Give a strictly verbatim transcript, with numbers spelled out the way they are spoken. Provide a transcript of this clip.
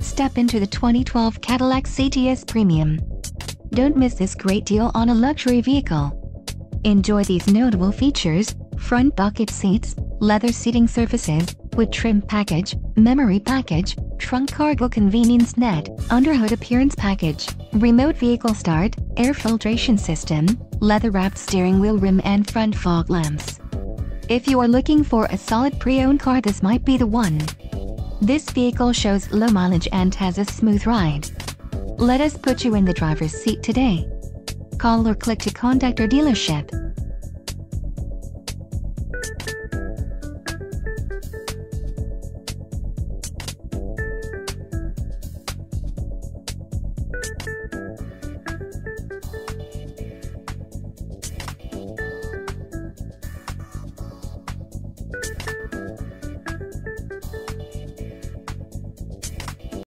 Step into the twenty twelve Cadillac C T S Premium. Don't miss this great deal on a luxury vehicle. Enjoy these notable features: front bucket seats, leather seating surfaces, wood trim package, memory package, trunk cargo convenience net, underhood appearance package, remote vehicle start, air filtration system, leather-wrapped steering wheel rim and front fog lamps. If you are looking for a solid pre-owned car, this might be the one. This vehicle shows low mileage and has a smooth ride. Let us put you in the driver's seat today. Call or click to contact our dealership.